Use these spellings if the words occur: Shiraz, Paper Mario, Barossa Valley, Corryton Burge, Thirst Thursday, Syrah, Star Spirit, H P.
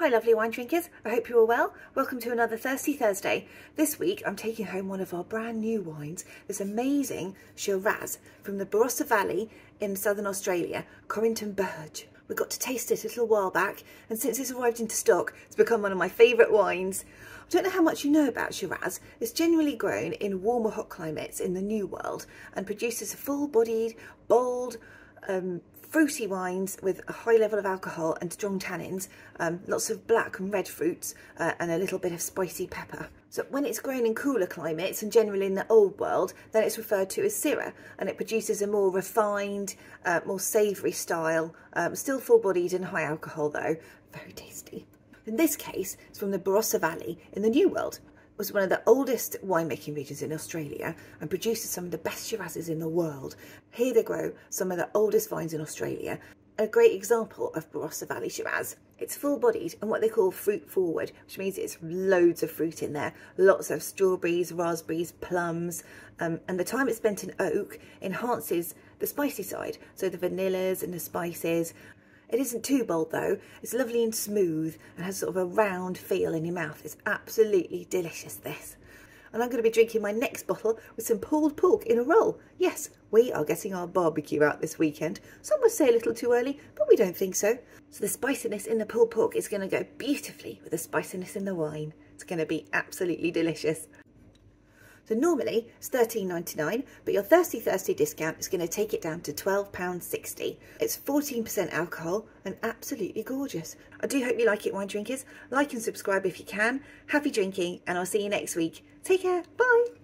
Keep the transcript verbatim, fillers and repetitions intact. Hi lovely wine drinkers, I hope you're all well. Welcome to another Thirsty Thursday. This week I'm taking home one of our brand new wines, this amazing Shiraz from the Barossa Valley in southern Australia, Corryton Burge. We got to taste it a little while back, and since it's arrived into stock it's become one of my favourite wines. I don't know how much you know about Shiraz. It's generally grown in warm or hot climates in the New World and produces full-bodied, bold, um, fruity wines with a high level of alcohol and strong tannins, um, lots of black and red fruits uh, and a little bit of spicy pepper. So when it's grown in cooler climates and generally in the Old World, then it's referred to as Syrah, and it produces a more refined, uh, more savoury style, um, still full-bodied and high alcohol though, very tasty. In this case, it's from the Barossa Valley in the New World. It was one of the oldest winemaking regions in Australia and produces some of the best Shirazes in the world. Here they grow some of the oldest vines in Australia. A great example of Barossa Valley Shiraz. It's full-bodied and what they call fruit forward, which means it's loads of fruit in there. Lots of strawberries, raspberries, plums, um, and the time it's spent in oak enhances the spicy side, so the vanillas and the spices. It isn't too bold though, it's lovely and smooth and has sort of a round feel in your mouth. It's absolutely delicious, this. And I'm going to be drinking my next bottle with some pulled pork in a roll. Yes, we are getting our barbecue out this weekend. Some would say a little too early, but we don't think so. So the spiciness in the pulled pork is going to go beautifully with the spiciness in the wine. It's going to be absolutely delicious. So normally it's thirteen ninety-nine, but your Thirsty Thursday discount is going to take it down to twelve pounds sixty. It's fourteen percent alcohol and absolutely gorgeous. I do hope you like it, wine drinkers. Like and subscribe if you can. Happy drinking, and I'll see you next week. Take care. Bye.